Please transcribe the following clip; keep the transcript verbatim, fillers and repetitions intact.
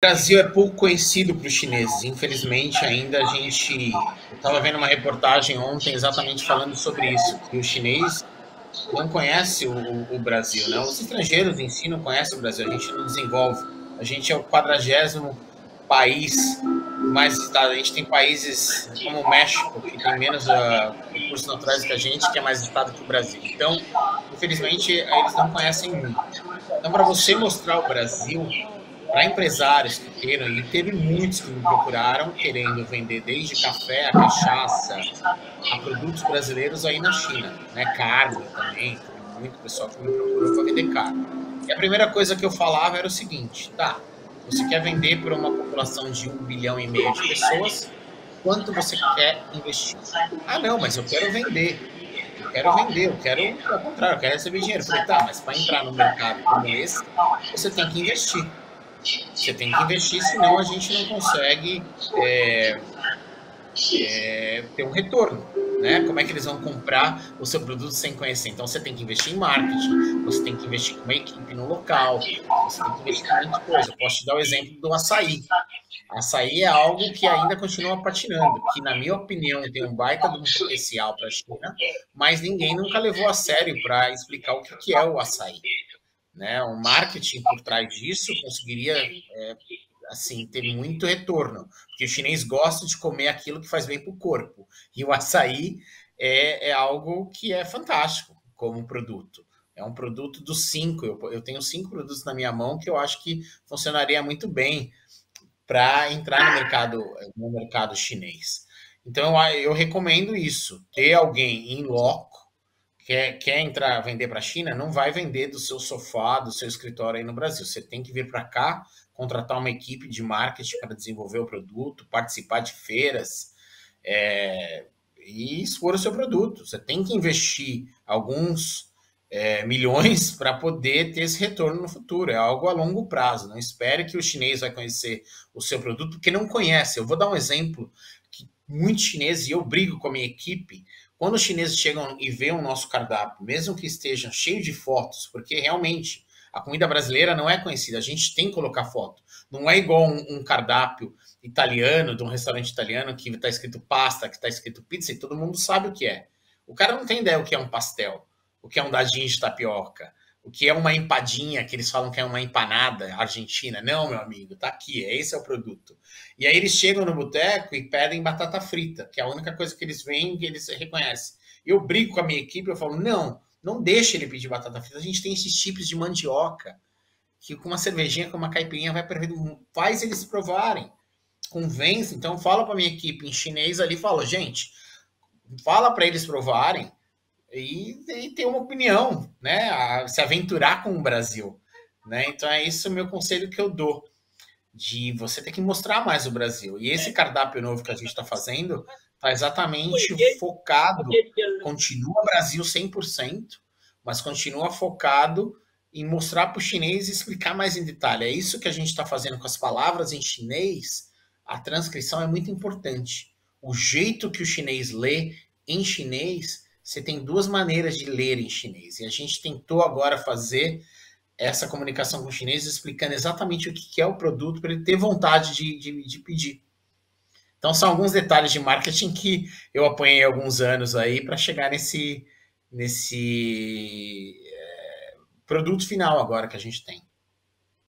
O Brasil é pouco conhecido para os chineses, infelizmente ainda a gente estava vendo uma reportagem ontem exatamente falando sobre isso, que o chinês não conhece o, o Brasil, né? Os estrangeiros em si não conhecem o Brasil, a gente não desenvolve, a gente é o quadragésimo país mais visitado, a gente tem países como o México, que tem menos uh, recursos naturais que a gente, que é mais visitado que o Brasil, então infelizmente eles não conhecem muito. Então, para você mostrar o Brasil para empresários que queiram, e teve muitos que me procuraram querendo vender desde café a cachaça a produtos brasileiros aí na China, né? Carne também, muito pessoal que me procurou para vender carne. E a primeira coisa que eu falava era o seguinte, tá, você quer vender para uma população de um bilhão e meio de pessoas, quanto você quer investir? Ah, não, mas eu quero vender. Eu quero vender, eu quero, ao contrário, eu quero receber dinheiro. Eu falei, tá, mas para entrar no mercado como esse, você tem que investir. Você tem que investir, senão a gente não consegue é, é, ter um retorno, né? Como é que eles vão comprar o seu produto sem conhecer? Então, você tem que investir em marketing, você tem que investir com uma equipe no local, você tem que investir em muita coisa. Eu posso te dar o exemplo do açaí. Açaí é algo que ainda continua patinando, que, na minha opinião, tem um baita de um potencial para a China, mas ninguém nunca levou a sério para explicar o que é o açaí. Né, o marketing por trás disso conseguiria é, assim, ter muito retorno, porque o chinês gosta de comer aquilo que faz bem para o corpo, e o açaí é, é algo que é fantástico como produto, é um produto dos cinco, eu, eu tenho cinco produtos na minha mão que eu acho que funcionaria muito bem para entrar no mercado, no mercado chinês. Então eu, eu recomendo isso, ter alguém em loco. Quer, quer entrar, vender para a China, não vai vender do seu sofá, do seu escritório aí no Brasil. Você tem que vir para cá, contratar uma equipe de marketing para desenvolver o produto, participar de feiras é, e expor o seu produto. Você tem que investir alguns é, milhões para poder ter esse retorno no futuro. É algo a longo prazo. Não espere que o chinês vai conhecer o seu produto, porque não conhece. Eu vou dar um exemplo que muitos chineses, e eu brigo com a minha equipe, quando os chineses chegam e veem o nosso cardápio, mesmo que estejam cheios de fotos, porque realmente a comida brasileira não é conhecida, a gente tem que colocar foto. Não é igual um, um cardápio italiano, de um restaurante italiano, que está escrito pasta, que está escrito pizza, e todo mundo sabe o que é. O cara não tem ideia o que é um pastel, o que é um dadinho de tapioca, o que é uma empadinha, que eles falam que é uma empanada argentina. Não, meu amigo, tá aqui, esse é o produto. E aí eles chegam no boteco e pedem batata frita, que é a única coisa que eles veem que eles reconhecem. Eu brigo com a minha equipe, eu falo, não, não deixa ele pedir batata frita, a gente tem esses chips de mandioca, que com uma cervejinha, com uma caipirinha, vai perder, faz eles provarem, convence. Então fala para a minha equipe em chinês ali, fala, gente, fala para eles provarem, E, e ter uma opinião, né? A, se aventurar com o Brasil, né? Então é isso o meu conselho que eu dou, de você ter que mostrar mais o Brasil. E esse cardápio novo que a gente está fazendo está exatamente focado, continua Brasil cem por cento, mas continua focado em mostrar para o chinês e explicar mais em detalhe. É isso que a gente está fazendo com as palavras em chinês. A transcrição é muito importante. O jeito que o chinês lê em chinês, você tem duas maneiras de ler em chinês. E a gente tentou agora fazer essa comunicação com o chinês, explicando exatamente o que é o produto, para ele ter vontade de, de, de pedir. Então, são alguns detalhes de marketing que eu apanhei alguns anos aí para chegar nesse, nesse é, produto final agora que a gente tem.